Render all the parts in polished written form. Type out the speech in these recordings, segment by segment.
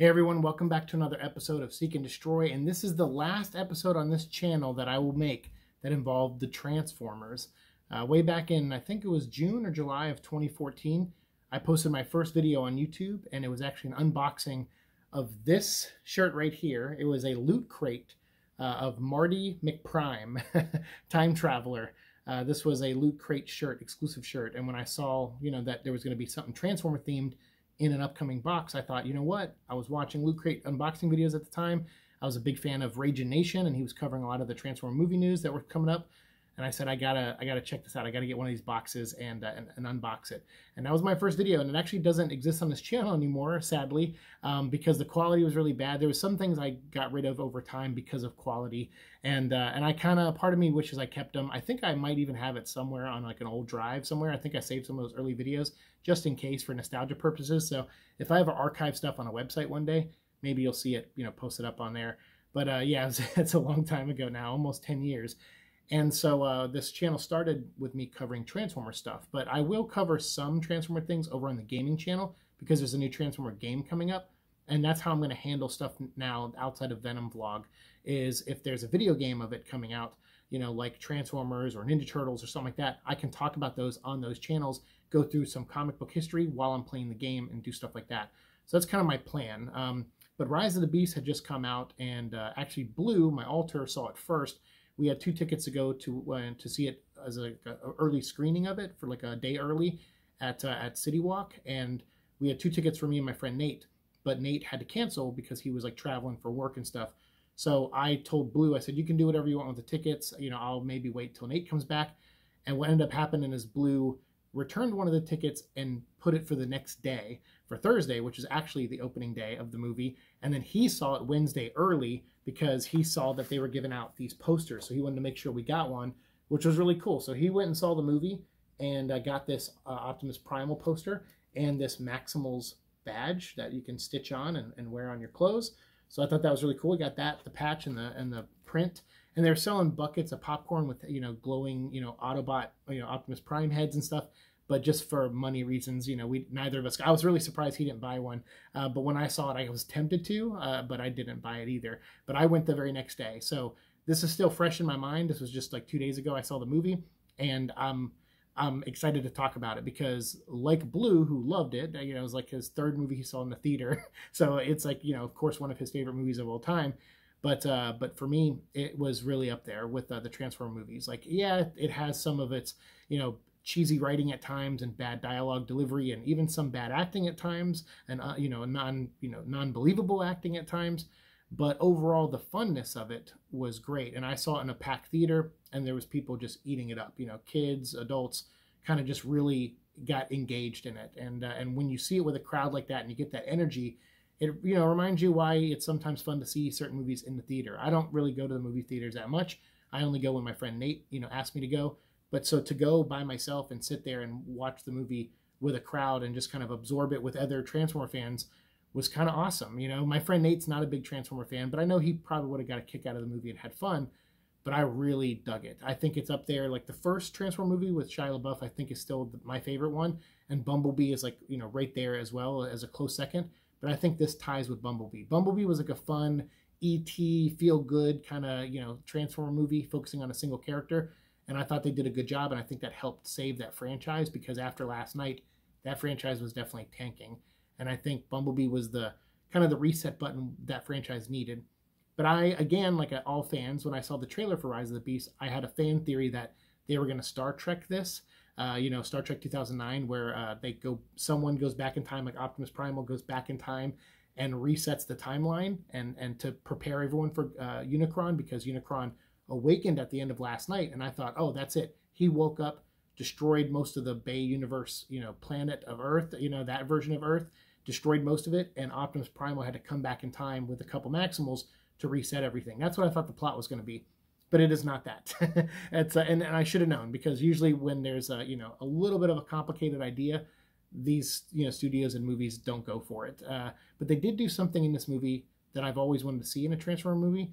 Hey everyone, welcome back to another episode of Seek and Destroy, and this is the last episode on this channel that I will make that involved the Transformers. Way back in, I think it was June or July of 2014, I posted my first video on YouTube, and it was actually an unboxing of this shirt right here. It was a Loot Crate of Marty McPrime, Time Traveler. This was a Loot Crate shirt, exclusive shirt, and when I saw, you know, that there was going to be something Transformer-themed in an upcoming box, I thought, you know what? I was watching Loot Crate unboxing videos at the time. I was a big fan of Rage Nation, and he was covering a lot of the Transformer movie news that were coming up. And I said, I gotta check this out. I gotta get one of these boxes and unbox it. And that was my first video, and it actually doesn't exist on this channel anymore, sadly, because the quality was really bad. There was some things I got rid of over time because of quality, and I kind of, part of me wishes I kept them. I think I might even have it somewhere on like an old drive somewhere. I think I saved some of those early videos just in case for nostalgia purposes. So if I ever archive stuff on a website one day, maybe you'll see it, you know, posted up on there. But yeah, it's a long time ago now, almost 10 years. And so this channel started with me covering Transformer stuff, but I will cover some Transformer things over on the gaming channel because there's a new Transformer game coming up, and that's how I'm going to handle stuff now outside of Venom Vlog, is if there's a video game of it coming out, you know, like Transformers or Ninja Turtles or something like that, I can talk about those on those channels, go through some comic book history while I'm playing the game and do stuff like that. So that's kind of my plan. But Rise of the Beasts had just come out, and actually Blue, my alter, saw it first. We had 2 tickets to go to see it as a early screening of it for like a day early at CityWalk, and we had 2 tickets for me and my friend Nate, but Nate had to cancel because he was like traveling for work and stuff. So I told Blue, I said, you can do whatever you want with the tickets, you know, I'll maybe wait till Nate comes back. And what ended up happening is Blue returned one of the tickets and put it for the next day, for Thursday, which is actually the opening day of the movie. And then he saw it Wednesday early because he saw that they were giving out these posters, so he wanted to make sure we got one, which was really cool. So he went and saw the movie and got this Optimus Primal poster and this Maximals badge that you can stitch on and wear on your clothes. So I thought that was really cool. We got that, the patch and the print. And they're selling buckets of popcorn with, you know, glowing, you know, Autobot, you know, Optimus Prime heads and stuff. But just for money reasons, you know, neither of us, I was really surprised he didn't buy one. But when I saw it, I was tempted to, but I didn't buy it either. But I went the very next day. So this is still fresh in my mind. This was just like 2 days ago I saw the movie, and I'm excited to talk about it because, like Blue, who loved it, you know, it was like his 3rd movie he saw in the theater. So it's like, you know, of course, one of his favorite movies of all time. But for me, it was really up there with the Transformers movies. Like, yeah, it has some of its, you know, cheesy writing at times and bad dialogue delivery and even some bad acting at times and, you know, non-believable acting at times. But overall, the funness of it was great. And I saw it in a packed theater, and there was people just eating it up, you know, kids, adults, kind of just really got engaged in it. And when you see it with a crowd like that and you get that energy, it, you know, reminds you why it's sometimes fun to see certain movies in the theater. I don't really go to the movie theaters that much. I only go when my friend Nate, you know, asked me to go. But so to go by myself and sit there and watch the movie with a crowd and just kind of absorb it with other Transformer fans was kind of awesome. You know, my friend Nate's not a big Transformer fan, but I know he probably would have got a kick out of the movie and had fun. But I really dug it. I think it's up there. Like the first Transformer movie with Shia LaBeouf, I think is still my favorite one. And Bumblebee is like, you know, right there as well as a close second. But I think this ties with Bumblebee. Bumblebee was like a fun E.T. feel-good kind of, you know, Transformer movie focusing on a single character. And I thought they did a good job, and I think that helped save that franchise because after last night, that franchise was definitely tanking. And I think Bumblebee was the kind of the reset button that franchise needed. But I, again, like all fans, when I saw the trailer for Rise of the Beast, I had a fan theory that they were going to Star Trek this. You know, Star Trek 2009, where someone goes back in time, like Optimus Primal goes back in time and resets the timeline and to prepare everyone for Unicron, because Unicron awakened at the end of last night. And I thought, oh, that's it. He woke up, destroyed most of the Bay Universe, you know, planet of Earth, you know, that version of Earth, destroyed most of it. And Optimus Primal had to come back in time with a couple Maximals to reset everything. That's what I thought the plot was going to be. But it is not that. It's, and I should have known, because usually when there's a, you know, a little bit of a complicated idea, these, you know, studios and movies don't go for it. But they did do something in this movie that I've always wanted to see in a Transformer movie.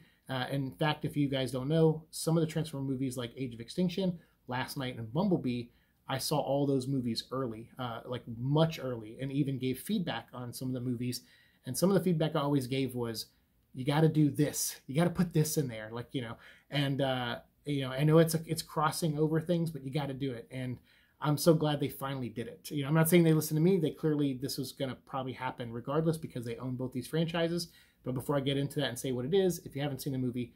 In fact, if you guys don't know, some of the Transformer movies like Age of Extinction, Last Night, and Bumblebee, I saw all those movies early, like much early, and even gave feedback on some of the movies. And some of the feedback I always gave was, you got to do this. You got to put this in there, like, you know. And you know, I know it's crossing over things, but you got to do it. And I'm so glad they finally did it. You know, I'm not saying they listened to me. They clearly, this was going to probably happen regardless because they own both these franchises. But before I get into that and say what it is, if you haven't seen the movie,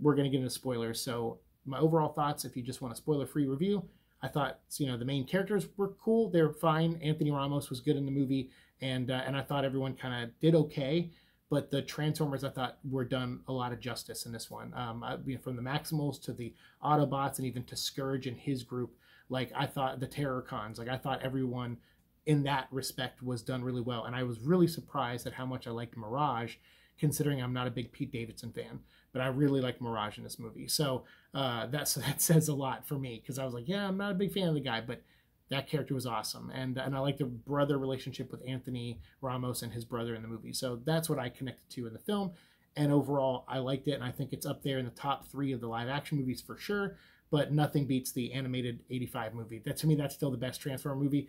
we're going to get into spoilers. So my overall thoughts, if you just want a spoiler-free review, I thought, you know, the main characters were cool. They were fine. Anthony Ramos was good in the movie. And I thought everyone kind of did okay. But the Transformers, I thought, were done a lot of justice in this one. You know, from the Maximals to the Autobots and even to Scourge and his group. Like, I thought the Terrorcons, like, I thought everyone in that respect was done really well. And I was really surprised at how much I liked Mirage, considering I'm not a big Pete Davidson fan. But I really liked Mirage in this movie. So that says a lot for me, because I was like, yeah, I'm not a big fan of the guy, but that character was awesome. And I like the brother relationship with Anthony Ramos and his brother in the movie. So that's what I connected to in the film. And overall, I liked it. And I think it's up there in the top 3 of the live action movies for sure. But nothing beats the animated 85 movie. That, to me, that's still the best Transformer movie.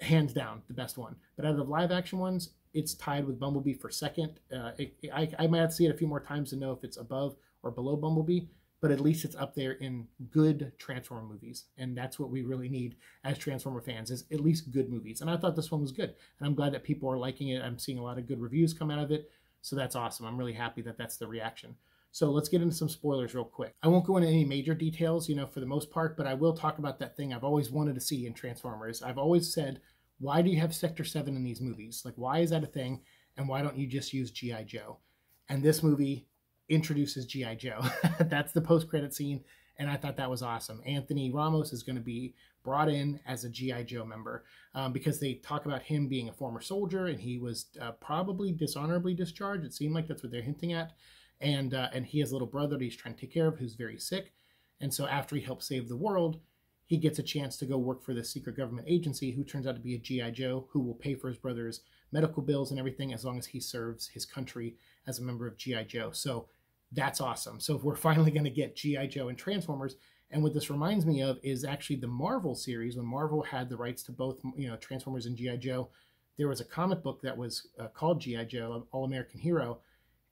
Hands down, the best one. But out of the live action ones, it's tied with Bumblebee for second. I might have to see it a few more times to know if it's above or below Bumblebee. But at least it's up there in good Transformer movies. And that's what we really need as Transformer fans, is at least good movies. And I thought this one was good. And I'm glad that people are liking it. I'm seeing a lot of good reviews come out of it. So that's awesome. I'm really happy that that's the reaction. So let's get into some spoilers real quick. I won't go into any major details, you know, for the most part, but I will talk about that thing I've always wanted to see in Transformers. I've always said, why do you have Sector 7 in these movies? Like, why is that a thing? And why don't you just use G.I. Joe? And this movie introduces G.I. Joe. That's the post-credit scene, and I thought that was awesome. Anthony Ramos is going to be brought in as a G.I. Joe member because they talk about him being a former soldier, and he was probably dishonorably discharged. It seemed like that's what they're hinting at. And he has a little brother that he's trying to take care of who's very sick. And so after he helps save the world, he gets a chance to go work for this secret government agency who turns out to be a G.I. Joe who will pay for his brother's medical bills and everything as long as he serves his country as a member of G.I. Joe. So that's awesome. So we're finally going to get G.I. Joe and Transformers. And what this reminds me of is actually the Marvel series. When Marvel had the rights to both, you know, Transformers and G.I. Joe, there was a comic book that was called G.I. Joe, All-American Hero.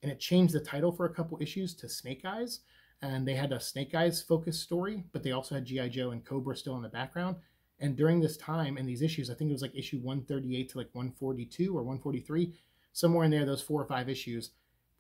And it changed the title for a couple issues to Snake Eyes. And they had a Snake Eyes focused story, but they also had G.I. Joe and Cobra still in the background. And during this time in these issues, I think it was like issue 138 to like 142 or 143, somewhere in there, those 4 or 5 issues,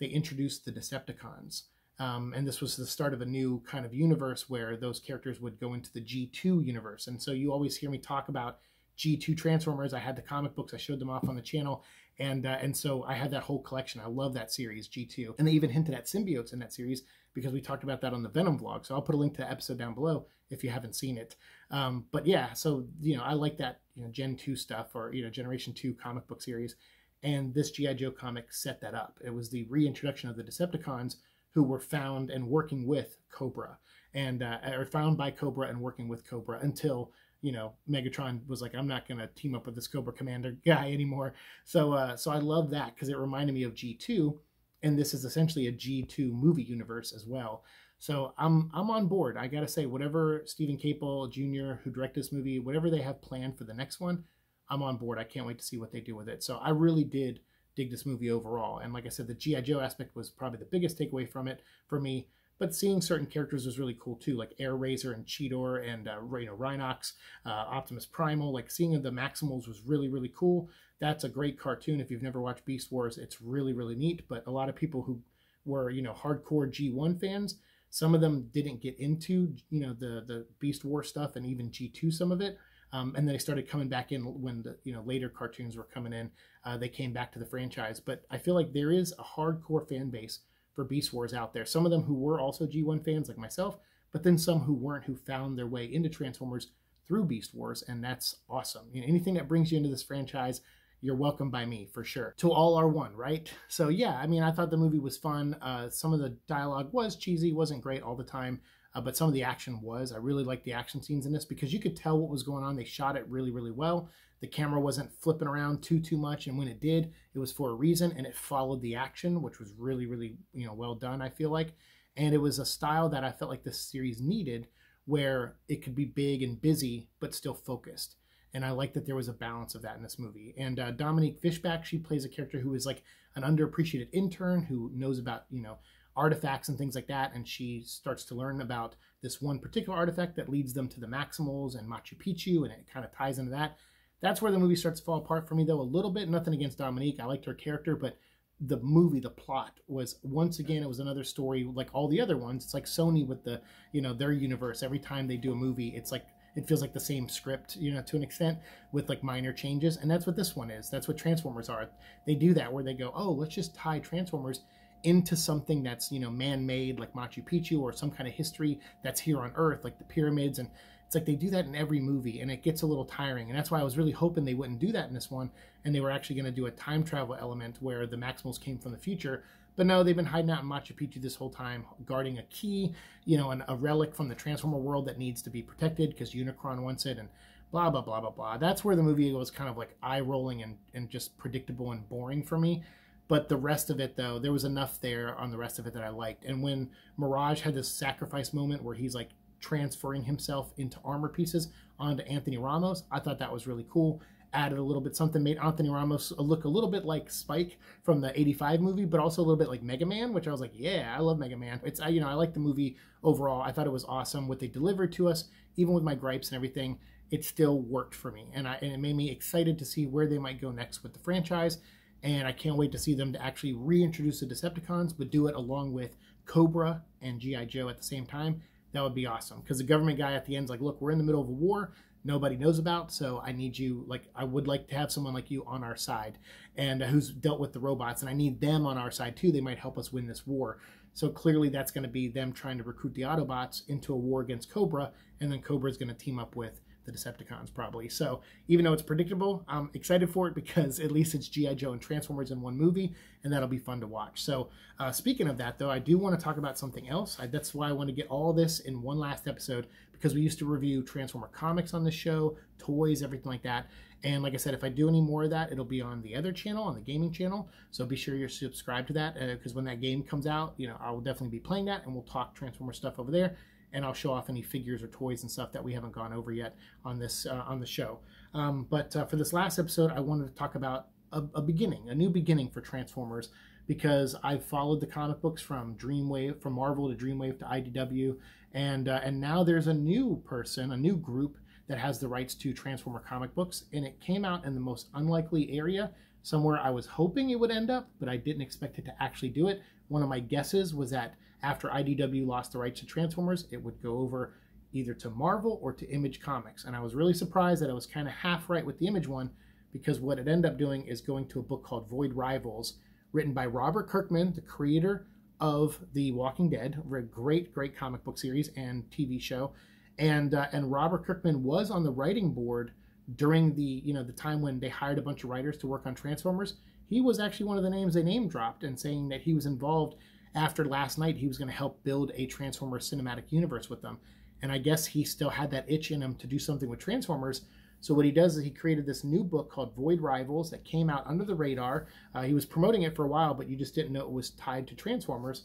they introduced the Decepticons. And this was the start of a new kind of universe where those characters would go into the G2 universe. And so you always hear me talk about G2 Transformers. I had the comic books. I showed them off on the channel. And so I had that whole collection. I love that series, G2. And they even hinted at symbiotes in that series because we talked about that on the Venom Vlog. So I'll put a link to the episode down below if you haven't seen it. But yeah, so, you know, I like that, you know, Gen 2 stuff or, you know, Generation 2 comic book series. And this G.I. Joe comic set that up. It was the reintroduction of the Decepticons who were found and working with Cobra. And or found by Cobra and working with Cobra until, you know, Megatron was like, I'm not going to team up with this Cobra Commander guy anymore. So so I love that because it reminded me of G2. And this is essentially a G2 movie universe as well. So I'm on board. I got to say, whatever Stephen Caple Jr., who directed this movie, whatever they have planned for the next one, I'm on board. I can't wait to see what they do with it. So I really did dig this movie overall. And like I said, the G.I. Joe aspect was probably the biggest takeaway from it for me. But seeing certain characters was really cool too, like Air Razor and Cheetor and you know, Rhinox, Optimus Primal. Like seeing the Maximals was really, really cool. That's a great cartoon. If you've never watched Beast Wars, it's really, really neat. But a lot of people who were, you know, hardcore G1 fans, some of them didn't get into, you know, the Beast Wars stuff and even G2 some of it. And then they started coming back in when the, you know, later cartoons were coming in. They came back to the franchise. But I feel like there is a hardcore fan base for Beast Wars out there. Some of them who were also G1 fans like myself, but then some who weren't, who found their way into Transformers through Beast Wars, and that's awesome. You know, anything that brings you into this franchise, you're welcome by me for sure. To all are one, right? So yeah, I mean, I thought the movie was fun. Some of the dialogue was cheesy, wasn't great all the time, but some of the action was. I really liked the action scenes in this because you could tell what was going on. They shot it really, really well. The camera wasn't flipping around too much, and when it did, it was for a reason, and it followed the action, which was really, really, you know, well done, I feel like. And it was a style that I felt like this series needed, where it could be big and busy, but still focused. And I like that there was a balance of that in this movie. And Dominique Fishback, she plays a character who is like an underappreciated intern who knows about, you know, artifacts and things like that, and she starts to learn about this one particular artifact that leads them to the Maximals and Machu Picchu, and it kind of ties into that. That's where the movie starts to fall apart for me, though, a little bit. Nothing against Dominique. I liked her character, but the movie, the plot was, once again, it was another story like all the other ones. It's like Sony with the, you know, their universe. Every time they do a movie, it's like, it feels like the same script, you know, to an extent, with like minor changes. And that's what this one is. That's what Transformers are. They do that where they go, oh, let's just tie Transformers into something that's, you know, man-made, like Machu Picchu, or some kind of history that's here on Earth, like the pyramids. And it's like they do that in every movie, and it gets a little tiring. And that's why I was really hoping they wouldn't do that in this one, and they were actually going to do a time travel element where the Maximals came from the future. But no, they've been hiding out in Machu Picchu this whole time, guarding a key, you know, and a relic from the Transformer world that needs to be protected because Unicron wants it, and blah, blah, blah, blah, blah. That's where the movie was kind of like eye-rolling and just predictable and boring for me. But the rest of it, though, there was enough there on the rest of it that I liked. And when Mirage had this sacrifice moment where he's like transferring himself into armor pieces onto Anthony Ramos, I thought that was really cool. Added a little bit something, made Anthony Ramos look a little bit like Spike from the 85 movie, but also a little bit like Mega Man, which I was like, yeah, I love Mega Man. It's, you know, I like the movie overall. I thought it was awesome what they delivered to us, even with my gripes and everything. It still worked for me, and it made me excited to see where they might go next with the franchise. And I can't wait to see them to actually reintroduce the Decepticons, but do it along with Cobra and G.I. Joe at the same time. That would be awesome. Because the government guy at the end's like, look, we're in the middle of a war nobody knows about, so I need you, like, I would like to have someone like you on our side, and who's dealt with the robots, and I need them on our side too. They might help us win this war. So clearly that's going to be them trying to recruit the Autobots into a war against Cobra, and then Cobra's going to team up with the Decepticons probably. So even though it's predictable, I'm excited for it because at least it's G.I. Joe and Transformers in one movie, and that'll be fun to watch. So speaking of that, though, I do want to talk about something else. That's why I want to get all this in one last episode, because we used to review Transformer comics on the show, toys, everything like that. And like I said, if I do any more of that, it'll be on the other channel, on the gaming channel. So be sure you're subscribed to that, because when that game comes out, you know, I will definitely be playing that, and we'll talk Transformer stuff over there. And I'll show off any figures or toys and stuff that we haven't gone over yet on this on the show. But for this last episode, I wanted to talk about a new beginning for Transformers, because I've followed the comic books from Dreamwave, from Marvel to Dreamwave to IDW, and now there's a new person, a new group that has the rights to Transformer comic books, and it came out in the most unlikely area, somewhere I was hoping it would end up, but I didn't expect it to actually do it. One of my guesses was that after IDW lost the rights to Transformers, it would go over either to Marvel or to Image Comics. And I was really surprised that I was kind of half right with the Image one, because what it ended up doing is going to a book called Void Rivals, written by Robert Kirkman, the creator of The Walking Dead, a great, great comic book series and TV show. And Robert Kirkman was on the writing board during the, you know, the time when they hired a bunch of writers to work on Transformers. He was actually one of the names they name dropped, and saying that he was involved after last night. He was going to help build a Transformers cinematic universe with them. And I guess he still had that itch in him to do something with Transformers. So what he does is he created this new book called Void Rivals that came out under the radar. He was promoting it for a while, but you just didn't know it was tied to Transformers.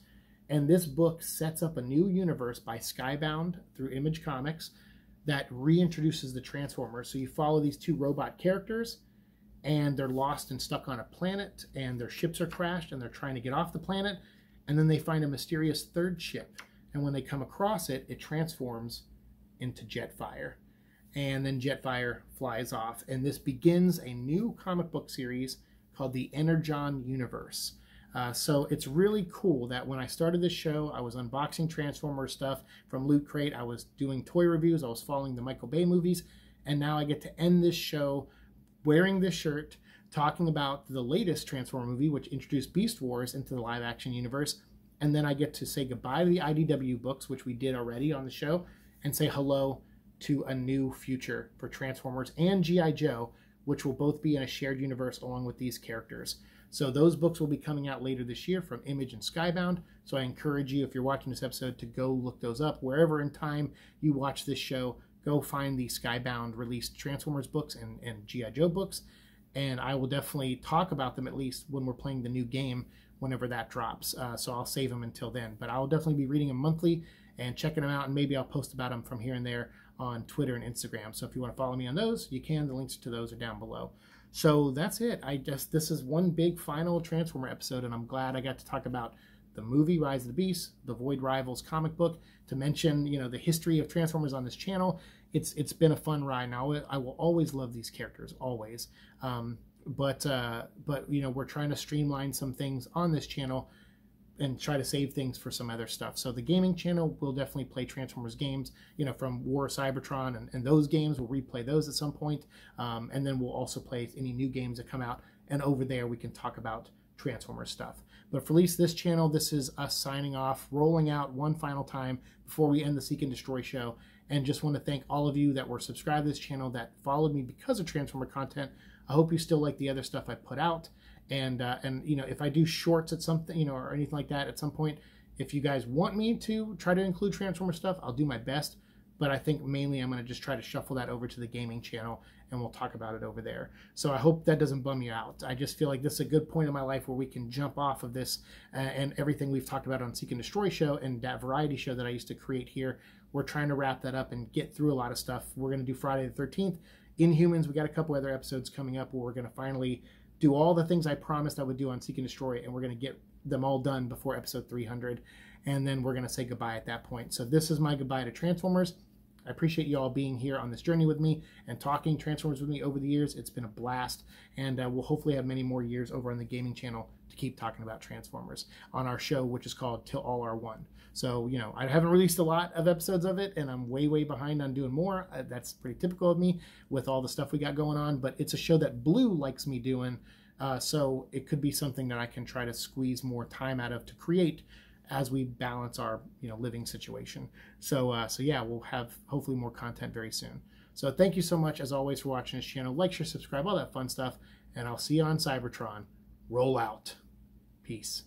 And this book sets up a new universe by Skybound through Image Comics that reintroduces the Transformers. So you follow these two robot characters, and they're lost and stuck on a planet, and their ships are crashed, and they're trying to get off the planet. And then they find a mysterious third ship, and when they come across it, it transforms into Jetfire. And then Jetfire flies off, and this begins a new comic book series called the Energon Universe. So it's really cool that when I started this show, I was unboxing Transformers stuff from Loot Crate, I was doing toy reviews, I was following the Michael Bay movies, and now I get to end this show wearing this shirt, talking about the latest Transformer movie, which introduced Beast Wars into the live-action universe. And then I get to say goodbye to the IDW books, which we did already on the show, and say hello to a new future for Transformers and G.I. Joe, which will both be in a shared universe along with these characters. So those books will be coming out later this year from Image and Skybound. So I encourage you, if you're watching this episode, to go look those up. Wherever in time you watch this show, go find the Skybound released Transformers books and G.I. Joe books. And I will definitely talk about them, at least when we're playing the new game, whenever that drops. So I'll save them until then. But I'll definitely be reading them monthly and checking them out, and maybe I'll post about them from here and there on Twitter and Instagram. So if you want to follow me on those, you can. The links to those are down below. So that's it. This is one big final Transformer episode, and I'm glad I got to talk about the movie Rise of the Beasts, the Void Rivals comic book, to mention, you know, the history of Transformers on this channel. It's been a fun ride. Now I will always love these characters, always. But you know, we're trying to streamline some things on this channel and try to save things for some other stuff. So the gaming channel will definitely play Transformers games, you know, from War Cybertron and those games. We'll replay those at some point. And then we'll also play any new games that come out, and over there we can talk about Transformers stuff. But for at least this channel, this is us signing off, rolling out one final time before we end the Seek and Destroy show. And just want to thank all of you that were subscribed to this channel, that followed me because of Transformer content. I hope you still like the other stuff I put out. And you know, if I do shorts at something, you know, or anything like that at some point, if you guys want me to try to include Transformer stuff, I'll do my best. But I think mainly I'm going to just try to shuffle that over to the gaming channel, and we'll talk about it over there. So I hope that doesn't bum you out. I just feel like this is a good point in my life where we can jump off of this and everything we've talked about on Seek and Destroy show and that variety show that I used to create here. We're trying to wrap that up and get through a lot of stuff. We're going to do Friday the 13th. Inhumans, we got a couple other episodes coming up where we're going to finally do all the things I promised I would do on Seek and Destroy, and we're going to get them all done before episode 300, and then we're going to say goodbye at that point. So this is my goodbye to Transformers. I appreciate you all being here on this journey with me and talking Transformers with me over the years. It's been a blast, and we'll hopefully have many more years over on the gaming channel to keep talking about Transformers on our show, which is called Till All Are One. So, you know, I haven't released a lot of episodes of it, and I'm way, way behind on doing more. That's pretty typical of me with all the stuff we got going on, but it's a show that Blue likes me doing, so it could be something that I can try to squeeze more time out of to create as we balance our, you know, living situation. So, yeah, we'll have hopefully more content very soon. So thank you so much, as always, for watching this channel. Like, share, subscribe, all that fun stuff, and I'll see you on Cybertron. Roll out. Peace.